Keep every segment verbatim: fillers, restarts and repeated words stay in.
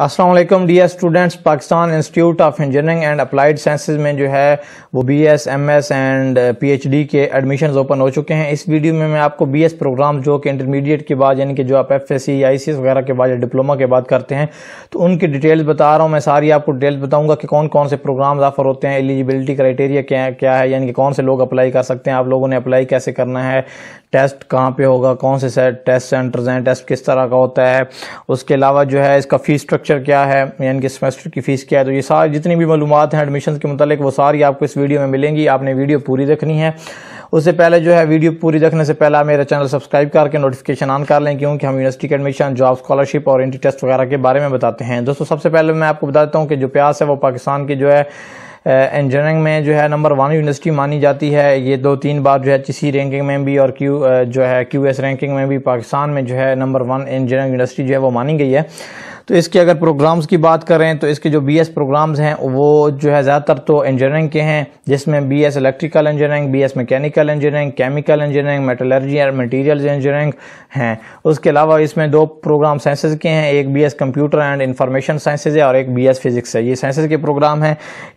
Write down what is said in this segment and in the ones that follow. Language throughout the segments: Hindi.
अस्सलाम वालेकुम dear students. Pakistan institute of engineering and applied sciences में जो है वो B S M S and P H D के एडमिशन्स ओपन हो चुके हैं। इस वीडियो में मैं आपको बी एस प्रोग्राम जो कि इंटरमीडिएट के बाद यानी कि जो आप F S C I C S वगैरह के बाद या डिप्लोमा के बाद करते हैं तो उनकी डिटेल्स बता रहा हूँ। मैं सारी आपको डिटेल्स बताऊँगा कि कौन कौन से प्रोग्राम्स ऑफर होते हैं, एलिजिबिलिटी क्राइटेरिया क्या क्या है, यानी कि कौन से लोग अप्लाई कर सकते हैं, आप लोगों ने अप्लाई कैसे करना है, टेस्ट कहाँ पर होगा, कौन से टेस्ट सेंटर्स हैं, टेस्ट किस तरह का होता है, उसके अलावा जो है इसका फीस स्ट्रक्चर क्या है यानी कि सेमेस्टर की फीस क्या है। तो ये सारी जितनी भी मालूमात हैं एडमिशन के मुतालिक वो सारी आपको इस वीडियो में मिलेंगी। आपने वीडियो पूरी देखनी है। उससे पहले जो है वीडियो पूरी देखने से पहले आप मेरा चैनल सब्सक्राइब करके नोटिफिकेशन ऑन कर लें, क्योंकि हम यूनिवर्सिटी के एडमिशन, जॉब स्कॉलरशिप और एंट्री टेस्ट वगैरह के बारे में बताते हैं। दोस्तों सबसे पहले मैं आपको बताता हूँ कि जो प्यास है वो पाकिस्तान की जो है इंजीनियरिंग में जो है नंबर वन यूनिवर्सिटी मानी जाती है। ये दो तीन बार जो है किसी रैंकिंग में भी और क्यू जो है क्यू एस रैंकिंग में भी पाकिस्तान में जो है नंबर वन इंजीनियरिंग यूनिवर्सिटी जो है वो मानी गई है। तो इसके अगर प्रोग्राम्स की बात करें तो इसके जो बीएस प्रोग्राम्स हैं वो जो है ज़्यादातर तो इंजीनियरिंग के हैं, जिसमें BS electrical engineering, BS mechanical engineering, chemical engineering, metallurgy and materials engineering हैं। उसके अलावा इसमें दो प्रोग्राम साइंसेज के हैं, एक BS computer and information sciences है और एक बीएस फिजिक्स है। ये साइंसेज के प्रोग्राम हैं।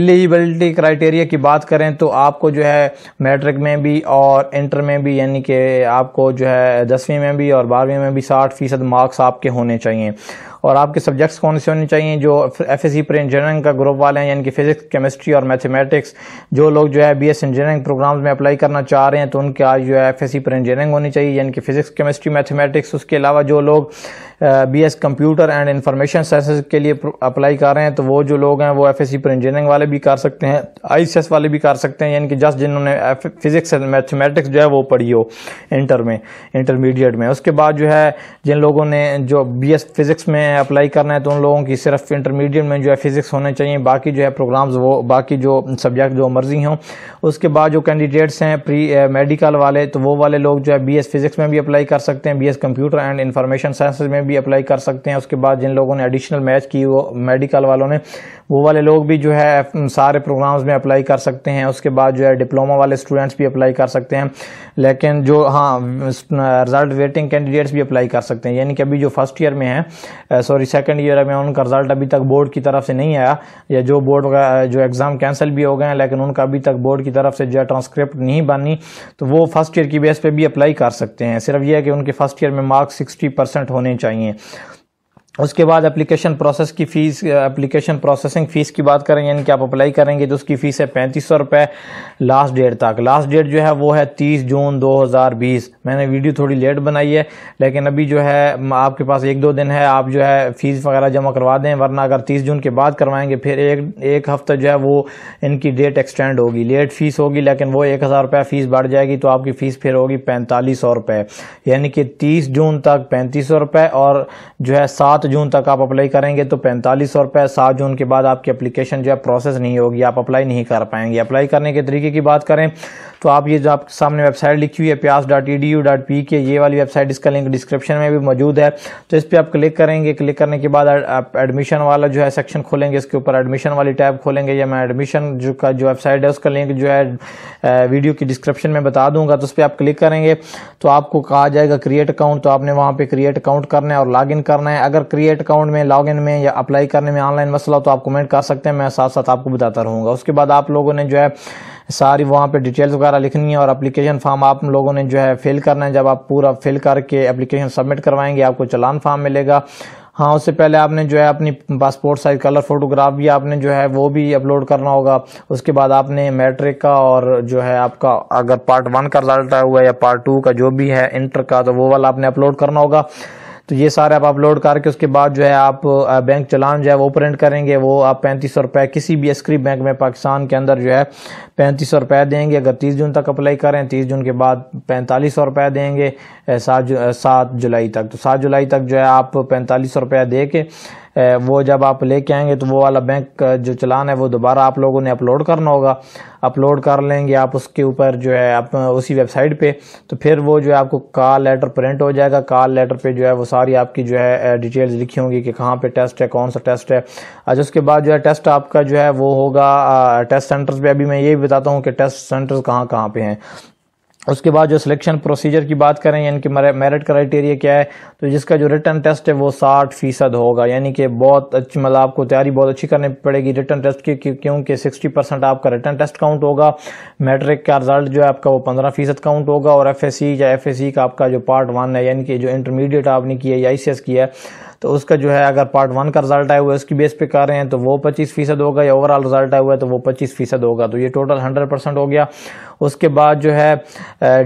एलिजिबिलिटी क्राइटेरिया की बात करें तो आपको जो है मैट्रिक में भी और इंटर में भी यानी कि आपको जो है दसवीं में भी और बारहवीं में भी साठ फीसद मार्क्स आपके होने चाहिए। और आपके सब्जेक्ट्स कौन से होने चाहिए, जो एफ एस सी पर इंजीनियरिंग का ग्रुप वाले हैं यानी कि फिजिक्स, केमिस्ट्री और मैथमेटिक्स। जो लोग जो है बीएस इंजीनियरिंग प्रोग्राम्स में अप्लाई करना चाह रहे हैं तो उनके आज जो है एफ एस सी पर इंजीनियरिंग होनी चाहिए यानी कि फिजिक्स, केमिस्ट्री, मैथमेटिक्स। उसके अलावा जो लोग BS computer and information sciences के लिए अप्लाई कर रहे हैं तो वो जो लोग हैं वो एफ एस सी पर इंजीनियरिंग वाले भी कर सकते हैं, आई सी एस वाले भी कर सकते हैं, यानी कि जस्ट जिन्होंने फिजिक्स एंड मैथमेटिक्स जो है वो पढ़ी हो इंटर में, इंटरमीडिएट में। उसके बाद जो है जिन लोगों ने जो बीएस फिजिक्स में अप्लाई करना है तो उन लोगों की सिर्फ इंटरमीडिएट में जो है फिजिक्स होने चाहिए, बाकी जो है प्रोग्राम्स वो बाकी जो सब्जेक्ट जो मर्जी हों। उसके बाद जो कैंडिडेट्स हैं प्री मेडिकल वाले तो वो वाले लोग जो है बीएस फिजिक्स में भी अप्लाई कर सकते हैं, BS computer and information sciences में भी अप्लाई कर सकते हैं। उसके बाद जिन लोगों ने एडिशनल मैच की वो मेडिकल वालों ने वो वाले लोग भी जो है सारे प्रोग्राम्स में अप्लाई कर सकते हैं। उसके बाद जो है डिप्लोमा वाले स्टूडेंट्स भी अप्लाई कर सकते हैं, लेकिन जो हाँ रिजल्ट वेटिंग कैंडिडेट्स भी अप्लाई कर सकते हैं, यानी कि अभी जो फर्स्ट ईयर में है सॉरी सेकंड ईयर में उनका रिजल्ट अभी तक बोर्ड की तरफ से नहीं आया, या जो बोर्ड का जो एग्ज़ाम कैंसिल भी हो गए हैं लेकिन उनका अभी तक बोर्ड की तरफ से जो है ट्रांसक्रिप्ट नहीं बनी, तो वो फर्स्ट ईयर की बेस पे भी अप्लाई कर सकते हैं। सिर्फ ये है कि उनके फर्स्ट ईयर में मार्क्स सिक्सटी परसेंट होने चाहिए। उसके बाद एप्लीकेशन प्रोसेस की फ़ीस, एप्लीकेशन प्रोसेसिंग फ़ीस की बात करें यानी कि आप अप्लाई करेंगे तो उसकी फ़ीस है पैंतीस सौ रुपये लास्ट डेट तक। लास्ट डेट जो है वो है तीस जून दो हज़ार बीस। मैंने वीडियो थोड़ी लेट बनाई है, लेकिन अभी जो है आपके पास एक दो दिन है, आप जो है फ़ीस वगैरह जमा करवा दें, वरना अगर तीस जून के बाद करवाएंगे फिर एक एक हफ्ता जो है वो इनकी डेट एक्सटेंड होगी, लेट फ़ीस होगी, लेकिन वो एक हज़ार रुपये फ़ीस बढ़ जाएगी, तो आपकी फ़ीस फिर होगी पैंतालीस सौ रुपये, यानी कि तीस जून तक पैंतीस सौ रुपये और जो है सात जून तक आप अप्लाई करेंगे तो पैंतालीस सौ रुपये। सात जून के बाद आपकी एप्लीकेशन जो है प्रोसेस नहीं होगी, आप अप्लाई नहीं कर पाएंगे। अप्लाई करने के तरीके की बात करें तो आप ये जो आपके सामने वेबसाइट लिखी हुई है PIEAS dot E D U dot P K, ये वाली वेबसाइट, इसका लिंक डिस्क्रिप्शन में भी मौजूद है, तो इस पर आप क्लिक करेंगे। क्लिक करने के बाद आप एडमिशन वाला जो है सेक्शन खोलेंगे, इसके ऊपर एडमिशन वाली टैब खोलेंगे। या मैं एडमिशन जो का जो वेबसाइट है उसका लिंक जो है वीडियो की डिस्क्रिप्शन में बता दूंगा, तो उस पर आप क्लिक करेंगे तो आपको कहा जाएगा क्रिएट अकाउंट, तो आपने वहाँ पर क्रिएट अकाउंट करना है और लॉग इन करना है। अगर क्रिएट अकाउंट में, लॉग इन में या अप्लाई करने में ऑनलाइन मसला तो आप कमेंट कर सकते हैं, मैं साथ साथ आपको बताता रहूँगा। उसके बाद आप लोगों ने जो है सारी वहाँ पे डिटेल्स वगैरह लिखनी है और एप्लीकेशन फॉर्म आप लोगों ने जो है फिल करना है। जब आप पूरा फिल करके एप्लीकेशन सबमिट करवाएंगे आपको चालान फॉर्म मिलेगा। हाँ, उससे पहले आपने जो है अपनी पासपोर्ट साइज कलर फोटोग्राफ भी आपने जो है वो भी अपलोड करना होगा। उसके बाद आपने मैट्रिक का और जो है आपका अगर पार्ट वन का रिजल्ट आया हुआ है या पार्ट टू का जो भी है इंटर का, तो वो वाला आपने अपलोड करना होगा। तो ये सारे आप अपलोड करके उसके बाद जो है आप बैंक चलान जो है वो प्रिंट करेंगे, वो आप पैंतीस सौ रुपये किसी भी एसक्री बैंक में पाकिस्तान के अंदर जो है पैंतीस सौ रुपये देंगे। अगर तीस जून तक अप्लाई करें, तीस जून के बाद पैंतालीस सौ रुपये देंगे सात सात जुलाई तक। तो सात जुलाई तक जो है आप पैंतालीस सौ रुपये दे के वो जब आप लेके आएंगे तो वो वाला बैंक जो चलान है वो दोबारा आप लोगों ने अपलोड करना होगा। अपलोड कर लेंगे आप उसके ऊपर जो है आप उसी वेबसाइट पे, तो फिर वो जो है आपको कॉल लेटर प्रिंट हो जाएगा। कॉल लेटर पे जो है वो सारी आपकी जो है डिटेल्स लिखी होंगी कि कहाँ पे टेस्ट है, कौन सा टेस्ट है। अच्छा, उसके बाद जो है टेस्ट आपका जो है वो होगा टेस्ट सेंटर्स पर। अभी मैं ये भी बताता हूँ कि टेस्ट सेंटर्स कहाँ कहाँ पर हैं। उसके बाद जो सिलेक्शन प्रोसीजर की बात करें यानी कि मेरिट क्राइटेरिया क्या है, तो जिसका जो रिटन टेस्ट है वो साठ फीसद होगा, यानी कि बहुत अच्छी मतलब आपको तैयारी बहुत अच्छी करनी पड़ेगी रिटन टेस्ट की, क्योंकि सिक्सटी परसेंट आपका रिटन टेस्ट काउंट होगा। मैट्रिक का रिजल्ट जो है आपका वो पंद्रह फीसद काउंट होगा, और एफ एस सी या एफ एस सी का आपका जो पार्ट वन है यानी कि जो इंटरमीडिएट आपने किया या आई सी एस किया है तो उसका जो है अगर पार्ट वन का रिजल्ट आया हुआ है उसकी बेस पे कर रहे हैं तो वो पच्चीस फीसद होगा, या ओवरऑल रिजल्ट आया हुआ है तो वो पच्चीस फीसद होगा। तो ये टोटल हंड्रेड परसेंट हो गया। उसके बाद जो है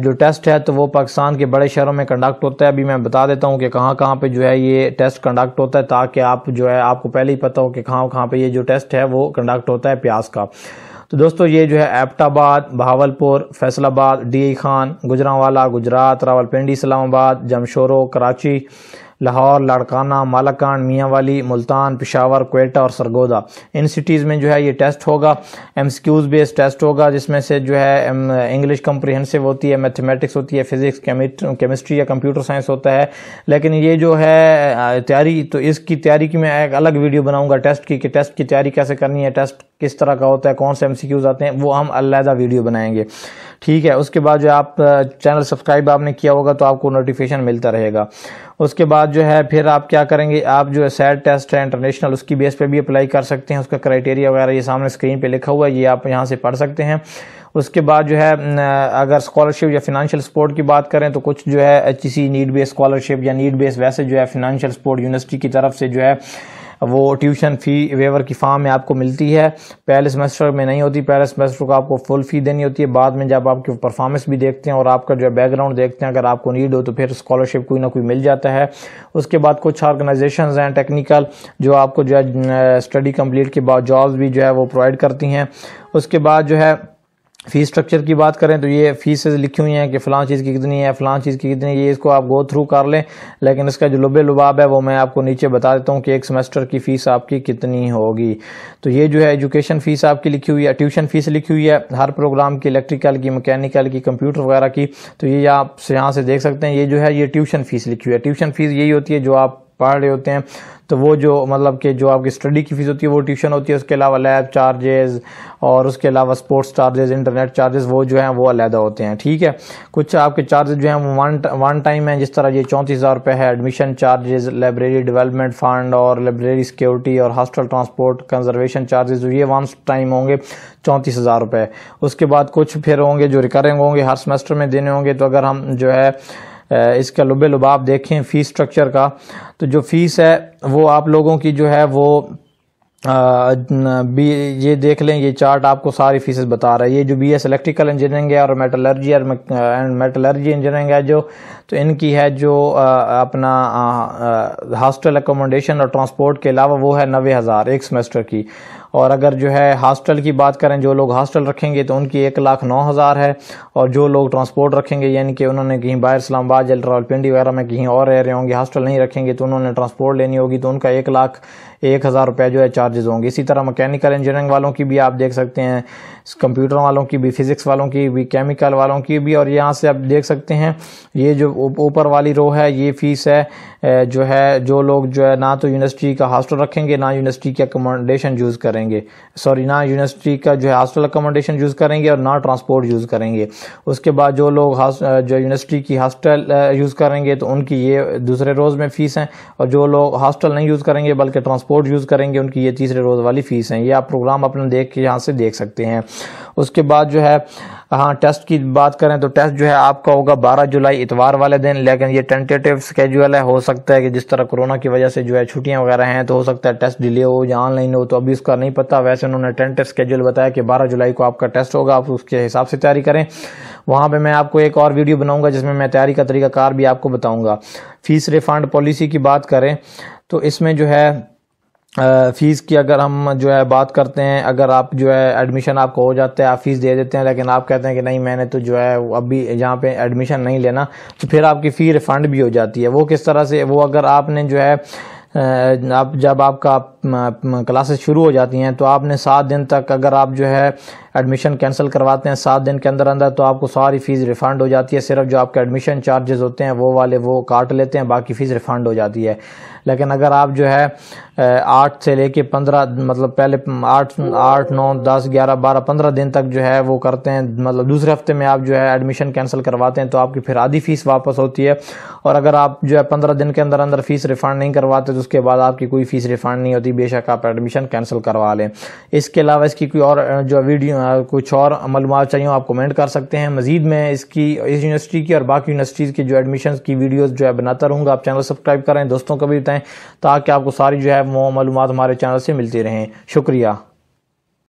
जो टेस्ट है तो वो पाकिस्तान के बड़े शहरों में कंडक्ट होता है। अभी मैं बता देता हूँ कि कहाँ कहाँ पे जो है ये टेस्ट कंडक्ट होता है, ताकि आप जो है आपको पहले ही पता हो कि कहाँ कहाँ पर ये जो टेस्ट है वो कंडक्ट होता है प्यास का। तो दोस्तों ये जो है एबटाबाद, बहावलपुर, फैसलाबाद, डी ई खान, गुजरांवाला गुजरात, रावलपिंडी, इस्लामाबाद, जमशोरो, कराची, लाहौर, लाड़काना, मालाकांड, मियांवाली, मुल्तान, पिशावर, क्वेटा और सरगोदा, इन सिटीज़ में जो है ये टेस्ट होगा। एमसीक्यूज बेस्ड टेस्ट होगा जिसमें से जो है इंग्लिश कम्प्रिहेंसिव होती है, मैथमेटिक्स होती है, फिजिक्स, केमिस्ट्री या कंप्यूटर साइंस होता है। लेकिन ये जो है तैयारी, तो इसकी तैयारी की मैं एक अलग वीडियो बनाऊँगा टेस्ट की, कि टेस्ट की तैयारी कैसे करनी है, टेस्ट किस तरह का होता है, कौन से एमसीक्यूज आते हैं, वो हम अलग वीडियो बनाएंगे, ठीक है। उसके बाद जो आप चैनल सब्सक्राइब आपने किया होगा तो आपको नोटिफिकेशन मिलता रहेगा। उसके बाद जो है फिर आप क्या करेंगे, आप जो है सैट टेस्ट है इंटरनेशनल, उसकी बेस पे भी अप्लाई कर सकते हैं। उसका क्राइटेरिया वगैरह ये सामने स्क्रीन पे लिखा हुआ है, ये आप यहाँ से पढ़ सकते हैं। उसके बाद जो है अगर स्कॉलरशिप या फिनेंशियल सपोर्ट की बात करें तो कुछ जो है H E C need base scholarship या नीड बेस वैसे जो है फिनेंशियल सपोर्ट यूनिवर्सिटी की तरफ से जो है वो ट्यूशन फ़ी वेवर की फॉर्म में आपको मिलती है। पहले सेमेस्टर में नहीं होती, पहले सेमेस्टर को आपको फुल फ़ी देनी होती है। बाद में जब आपकी परफॉर्मेंस भी देखते हैं और आपका जो है बैकग्राउंड देखते हैं, अगर आपको नीड हो तो फिर स्कॉलरशिप कोई ना कोई मिल जाता है। उसके बाद कुछ ऑर्गेनाइजेशंस हैं टेक्निकल जो आपको जो है स्टडी कम्प्लीट के बाद जॉब्स भी जो है वो प्रोवाइड करती हैं। उसके बाद जो है फीस स्ट्रक्चर की बात करें तो ये फीसेज लिखी हुई हैं कि फ़लाँ चीज़ की कितनी है, फ़लाँ चीज़ की कितनी है, ये इसको आप गो थ्रू कर लें। लेकिन इसका जो लुबे लुबाब है वो मैं आपको नीचे बता देता हूँ कि एक सेमेस्टर की फ़ीस आपकी कितनी होगी। तो ये जो है एजुकेशन फ़ीस आपकी लिखी हुई है, ट्यूशन फ़ीस लिखी हुई है हर प्रोग्राम की, इलेक्ट्रिकल की, मैकेनिकल की, कंप्यूटर वगैरह की। तो ये आप यहाँ से देख सकते हैं, ये जो है ये ट्यूशन फ़ीस लिखी हुई है। ट्यूशन फ़ीस यही होती है जो आप पढ़ रहे होते हैं, तो वो जो मतलब कि जो आपकी स्टडी की फ़ीस होती है वो ट्यूशन होती है। उसके अलावा लैब चार्जेस और उसके अलावा स्पोर्ट्स चार्जेस, इंटरनेट चार्जेस, वो जो हैं वो अलहदा होते हैं, ठीक है। कुछ आपके चार्जेस जो हैं वो वन वन टाइम हैं, जिस तरह ये चौंतीस हज़ार रुपये है। Admission charges, library development fund और लाइब्रेरी सिक्योरिटी और हॉस्टल ट्रांसपोर्ट कंजर्वेशन चार्जेस, ये वन टाइम होंगे चौंतीस हज़ार रुपये। उसके बाद कुछ फिर होंगे जो रिकरिंग होंगे, हर सेमेस्टर में देने होंगे। तो अगर हम जो है इसका लुबे लुबाब देखें फ़ीस स्ट्रक्चर का, तो जो फ़ीस है वो आप लोगों की जो है वो आ, बी ये देख लें, ये चार्ट आपको सारी फीसेस बता रहा है। ये जो बी एस इलेक्ट्रिकल इंजीनियरिंग है और मेटलर्जी और मेटलर्जी इंजीनियरिंग है जो, तो इनकी है जो आ, अपना हॉस्टल एकोमोडेशन और ट्रांसपोर्ट के अलावा वो है नवे हज़ार एक सेमेस्टर की। और अगर जो है हॉस्टल की बात करें, जो लोग हॉस्टल रखेंगे तो उनकी एक लाख नौ हज़ार है, और जो लोग ट्रांसपोर्ट रखेंगे यानी कि उन्होंने कहीं बाहर इस्लामाबाद या रावलपिंडी वगैरह में कहीं और रह रहे होंगे, हॉस्टल नहीं रखेंगे तो उन्होंने ट्रांसपोर्ट लेनी होगी, तो उनका एक लाख एक हज़ार रुपये जो है चार्जेस होंगे। इसी तरह मैकेनिकल इंजीनियरिंग वालों की भी आप देख सकते हैं, कंप्यूटर वालों की भी, फिजिक्स वालों की भी, केमिकल वालों की भी। और यहाँ से आप देख सकते हैं ये जो ऊपर वाली रो है ये फ़ीस है जो है जो लोग जो है ना तो यूनिवर्सिटी का हॉस्टल रखेंगे, ना यूनिवर्सिटी की अकोमोडेशन यूज़ करेंगे, सॉरी ना यूनिवर्सिटी का जो है हॉस्टल अकोमोडेशन यूज़ करेंगे और ना ट्रांसपोर्ट यूज़ करेंगे। उसके बाद जो लोग जो यूनिवर्सिटी की हॉस्टल यूज़ करेंगे तो उनकी ये दूसरे रोज़ में फ़ीस हैं, और जो लोग हॉस्टल नहीं यूज़ करेंगे बल्कि ट्रांसपोर्ट यूज़ करेंगे उनकी ये तीसरे रोज़ वाली फ़ीस हैं। ये आप प्रोग्राम अपना देख के यहाँ से देख सकते हैं। उसके बाद जो है हाँ टेस्ट की बात करें तो टेस्ट जो है आपका होगा बारह जुलाई इतवार वाले दिन, लेकिन ये टेंटेटिव स्केड्यूल है। हो सकता है कि जिस तरह कोरोना की वजह से जो है छुट्टियां वगैरह हैं तो हो सकता है टेस्ट डिले हो या ऑनलाइन हो, तो अभी उसका नहीं पता। वैसे उन्होंने टेंटेटिव स्केड्यूल बताया कि बारह जुलाई को आपका टेस्ट होगा, आप उसके हिसाब से तैयारी करें। वहाँ पर मैं आपको एक और वीडियो बनाऊँगा जिसमें मैं तैयारी का तरीकाकार भी आपको बताऊँगा। फीस रिफंड पॉलिसी की बात करें तो इसमें जो है फ़ीस की अगर हम जो है बात करते हैं, अगर आप जो है एडमिशन आपको हो जाता है, आप फ़ीस दे देते हैं, लेकिन आप कहते हैं कि नहीं मैंने तो जो है अभी यहाँ पे एडमिशन नहीं लेना, तो फिर आपकी फ़ी रिफ़ंड भी हो जाती है। वो किस तरह से, वो अगर आपने जो है आप जब आपका क्लासेस शुरू हो जाती हैं तो आपने सात दिन तक अगर आप जो है एडमिशन कैंसिल करवाते हैं सात दिन के अंदर अंदर, तो आपको सारी फ़ीस रिफ़ंड हो जाती है। सिर्फ जो आपके एडमिशन चार्जेस होते हैं वो वाले वो काट लेते हैं, बाकी फ़ीस रिफ़ंड हो जाती है। लेकिन अगर आप जो है आठ से लेके पंद्रह मतलब पहले आठ आठ नौ दस ग्यारह बारह पंद्रह दिन तक जो है वो करते हैं, मतलब दूसरे हफ्ते में आप जो है एडमिशन कैंसिल करवाते हैं तो आपकी फिर आधी फीस वापस होती है। और अगर आप जो है पंद्रह दिन के अंदर अंदर फीस रिफंड नहीं करवाते तो उसके बाद आपकी कोई फीस रिफंड नहीं होती, बेशक आप एडमिशन कैंसिल करवा लें। इसके अलावा इसकी कोई और जो वीडियो कुछ और मालूमात चाहिए आप कमेंट कर सकते हैं। मजीद में इसकी इस यूनिवर्सिटी की और बाकी यूनिवर्सिटीज़ की जो एडमिशन की वीडियोस जो है बनाता रहूँगा। आप चैनल सब्सक्राइब करें, दोस्तों को भी बताएं ताकि आपको सारी जो है वो मालूमात हमारे चैनल से मिलती रहें। शुक्रिया।